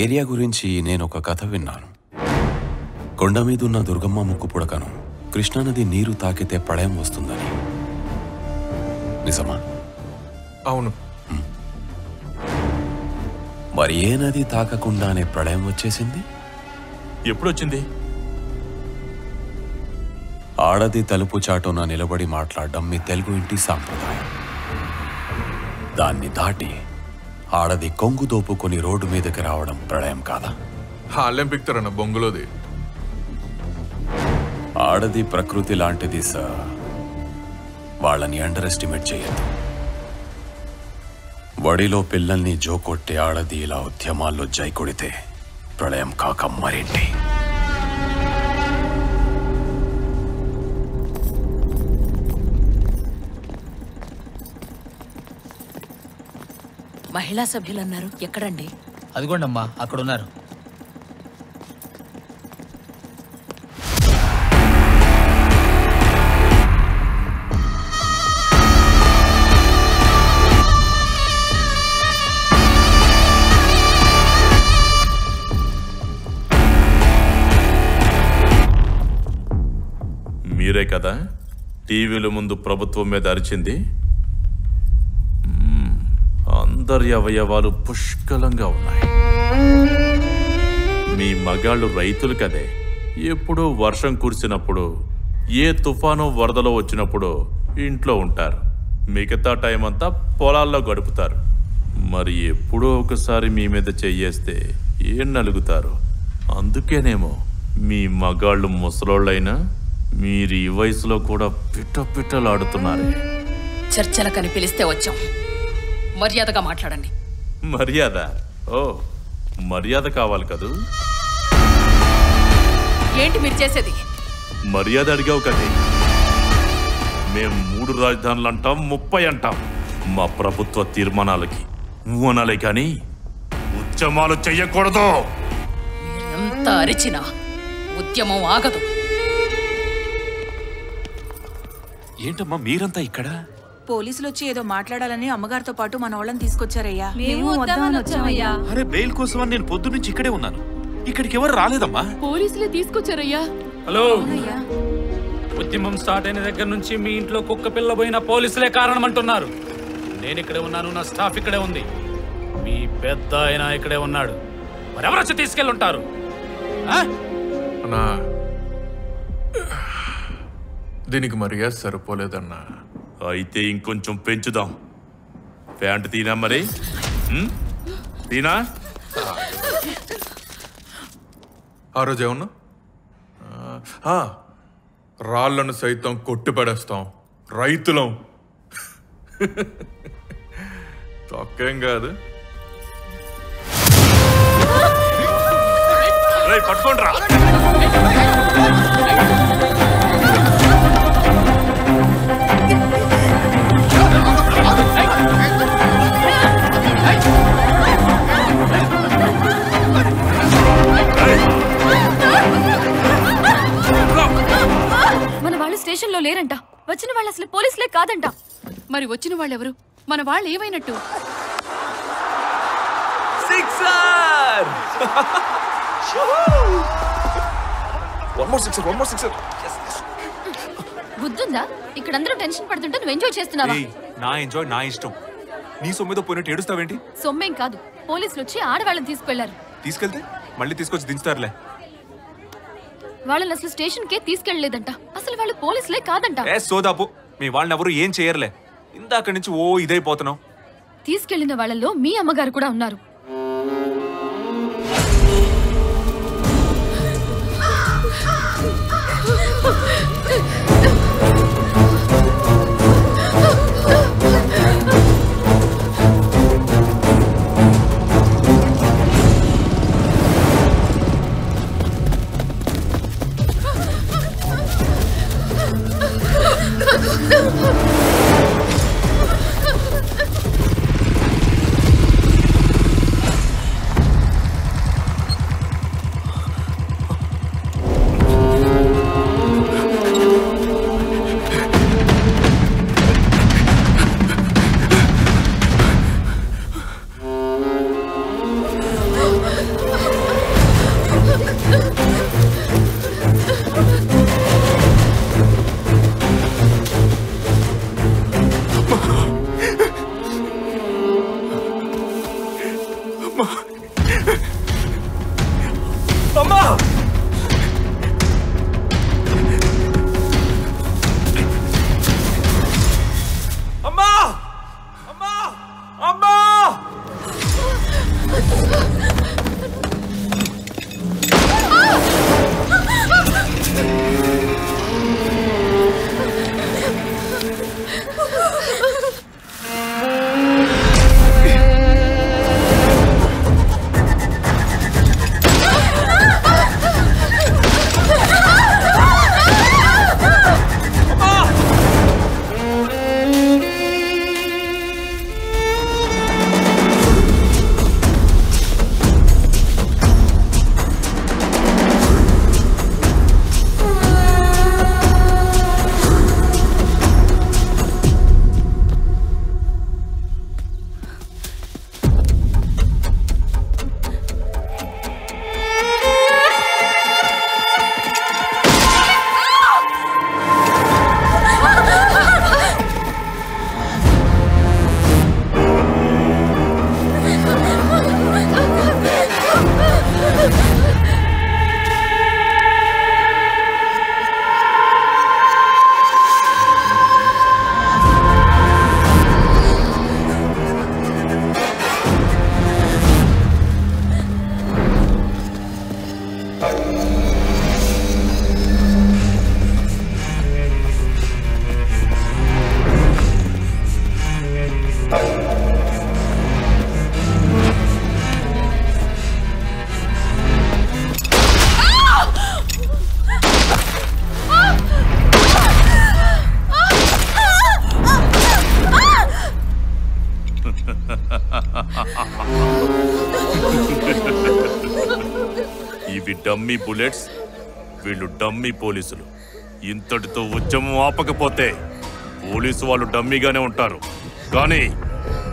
Area గురించి నేను ఒక కథ విన్నాను. కొండ మీదున్న దుర్గమ్మ ముక్కు పుడకను కృష్ణానది నీరు తాకితే ప్రళయం వస్తుందని. నిజమా? అవును. మరి ఏ నది తాకకుండానే ప్రళయం వచ్చేసింది? ఎప్పుడొచ్చింది? ఆడది తలుపు చాటున నిలబడి మాట్లాడడం మీ తెలుగు ఇంటి సాంప్రదాయం. దాన్ని దాటి ఆడది కొంగు దోపుకొని రోడ్డు మీదకి రావడం ప్రళయం కాదా? హాలెంపిక్తారన్న బొంగులోది. ఆడది ప్రకృతి లాంటిది సార్, వాళ్ళని అండర్ ఎస్టిమేట్ చేయొద్దు. వడిలో పిల్లల్ని జోకొట్టే ఆడది ఇలా ఉద్యమాల్లో జై కొడితే ప్రళయం కాక మరేంటి? మహిళా సభ్యులు అన్నారు, ఎక్కడండి? అదిగోండమ్మా అక్కడున్నారు. మీరే కదా టీవీల ముందు ప్రభుత్వం మీద అరిచింది, అందరి అవయవాలు పుష్కలంగా ఉన్నాయి. మీ మగాళ్ళు రైతులు కదే, ఎప్పుడూ వర్షం కురిసినప్పుడు, ఏ తుఫాను వరదలో వచ్చినప్పుడు ఇంట్లో ఉంటారు, మిగతా టైం అంతా పొలాల్లో గడుపుతారు. మరి ఎప్పుడో ఒకసారి మీ మీద చెయ్యేస్తే ఏం నలుగుతారు? అందుకేనేమో మీ మగాళ్ళు ముసలోళ్ళైనా మీరు ఈ వయసులో కూడా పిట్టలాడుతున్నారు. చర్చలకని పిలిస్తే వచ్చాం, మర్యాదగా మాట్లాడండి. మర్యాద? ఓ, మర్యాద కావాలి కదూ? ఏంటి మీరు చేసేది? మర్యాద అడిగావు కదే, మేము 3 రాజధానులు అంటాం, 30 అంటాం. మా ప్రభుత్వ తీర్మానాలకి ఊనాలే కానీ ఉద్యమాలు చెయ్యకూడదు. ఎంత అరిచినా ఉద్యమం ఆగదు. ఏంటమ్మా మీరంతా ఇక్కడ? పోలీసులు వచ్చి ఏదో మాట్లాడాలని అమ్మగారితో పాటు మన వాళ్ళని తీసుకొచ్చారయ్యా. అరే బెయిల్ కోసం అని నేను పొద్దు నుంచి ఇక్కడే ఉన్నాను, ఇక్కడికి ఎవరు రాలేదమ్మా. పోలీసులే తీసుకొచ్చారయ్యా. హలో, ఉద్యమం స్టార్ట్ అయిన దగ్గర నుంచి మీ ఇంట్లో కుక్క పిల్ల పోయిన పోలీసులే కారణం అంటున్నారు. నేను ఇక్కడే ఉన్నాను, నా స్టాఫ్ ఇక్కడే ఉంది, మీ పెద్ద ఆయన ఇక్కడే ఉన్నాడు. మరెవరు వచ్చి తీసుకెళ్ళి ఉంటారు? దీనికి మర్యాద సరిపోలేదన్నా. అయితే ఇంకొంచెం పెంచుదాం. ప్యాంటు తీనా? మరి తీనా? ఆ రోజు ఏమన్నా రాళ్లను సైతం కొట్టి పడేస్తాం, రైతులం. తొక్కేం కాదు, పట్టుకోండి రా. మన వాళ్ళు స్టేషన్ లో లేరంట, వచ్చిన వాళ్ళు అసలు పోలీసులే కాదంట. మరి వచ్చిన వాళ్ళు ఎవరు? మన వాళ్ళు ఏమైనట్టు? గుర్తుందా? ఇక్కడ అందరూ టెన్షన్ పడుతుంటే నువ్వు ఎంజాయ్ చేస్తున్నావా? నా ఎంజాయ్ నా ఇష్టం, నీ సొమ్మెతో పోయినట్టు ఏడుస్తావేంటి? సొమ్మేం కాదు, పోలీసులు వచ్చి ఆడవాళ్ళని తీసుకెళ్లారు. తీసుకెళ్తే మళ్ళీ తీసుకొచ్చి దించుతారులే. వాళ్ళని అసలు స్టేషన్ కే తీసుకెళ్లలేదంట, అసలు వాళ్ళు పోలీసులే కాదంట. ఏ సోదాపు, మీ వాళ్ళని ఎవరు ఏం చేయర్లే. ఇందాక నుంచి ఓ ఇదైపోతున్నావు. తీసుకెళ్లిన వాళ్ళలో మీ అమ్మగారు కూడా ఉన్నారు. அம்மா! ఇవి డమ్మీ బుల్లెట్స్, వీళ్ళు డమ్మీ పోలీసులు. ఇంతటితో ఉద్యమం ఆపకపోతే పోలీసు వాళ్ళు డమ్మీగానే ఉంటారు, కానీ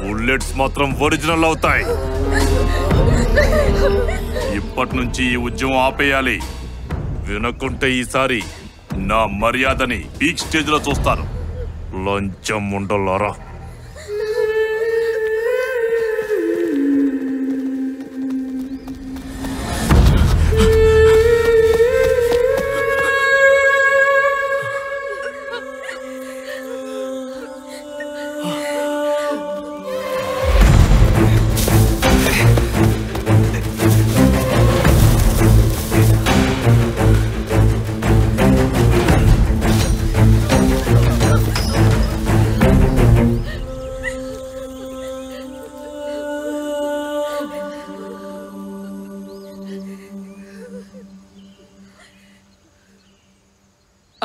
బుల్లెట్స్ మాత్రం ఒరిజినల్ అవుతాయి. ఇప్పటి నుంచి ఈ ఉద్యమం ఆపేయాలి. వినకుంటే ఈసారి నా మర్యాదని పీక్ స్టేజ్లో చూస్తారు. లంచం ఉండలారా.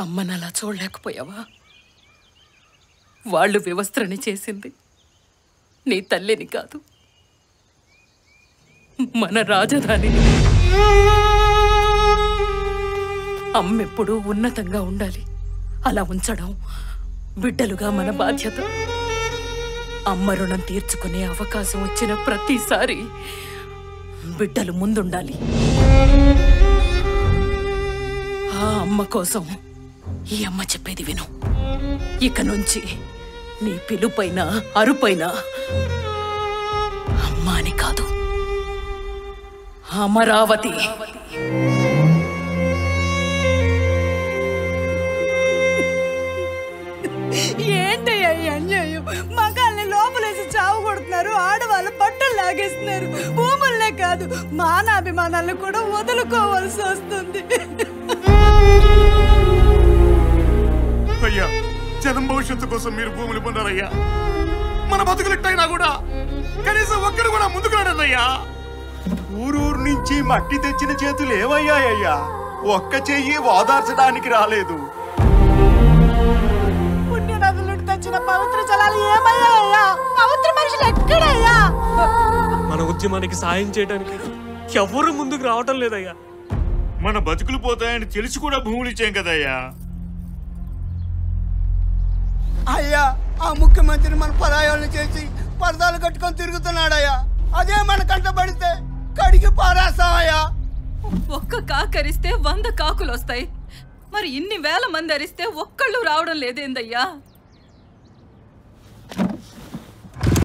అమ్మను అలా చూడలేకపోయావా? వాళ్ళు వివస్త్రని చేసింది నీ తల్లిని కాదు, మన రాజధానిని. అమ్మెప్పుడూ ఉన్నతంగా ఉండాలి, అలా ఉంచడం బిడ్డలుగా మన బాధ్యత. అమ్మ రుణం తీర్చుకునే అవకాశం వచ్చిన ప్రతిసారి బిడ్డలు ముందుండాలి. ఆ అమ్మ కోసం ఈ అమ్మ చెప్పేది విను. ఇక నుంచి నీ పిలుపైన అరుపైన అమ్మ అని కాదు, అమరావతి. ఏంటయ్యా ఈ అన్యాయం? మగాళ్ళని లోపలేసి చావు కొడుతున్నారు, ఆడవాళ్ళు బట్టలు లాగేస్తున్నారు. భూములనే కాదు, మానాభిమానాలను కూడా వదులుకోవాల్సి వస్తుంది. అయ్యా, జనం భవిష్యత్తు కోసం మీరు భూములు పొందారయ్యా. మన బతుకులెట్టయినా కూడా కనీసం ఒక్కడు కూడా ముందుకు రాడయ్యా. ఊరూరు నుంచి మట్టి తెచ్చిన చేతులు ఏమయ్యాయ్యా? ఒక్క చెయ్యి వాదార్చడానికి రాలేదు. పుణ్య నదులు తెచ్చిన పవిత్ర జలాలు ఏమయ్యాయ్యా? పవిత్ర మనుషులు ఎక్కడయ్యా? మన ఉద్యమానికి సాయం చేయడానికి ఎవరు ముందుకు రావటం లేదయ్యా. మన బతుకులు పోతాయని తెలిసి కూడా భూములు ఇచ్చాం కదయ్యా. అయ్యా, ఆ ముఖ్యమంత్రి మన పరాయాలను చేసి పరదాలు కట్టుకొని తిరుగుతున్నాడయ్యా. అదే మన కంట పడితే కడిగి పారాస్తామయ్యా. ఒక్క కాకరిస్తే 100 కాకులు వస్తాయి. మరి ఇన్ని వేల మంది అరిస్తే ఒక్కళ్ళు రావడం లేదేందయ్యా?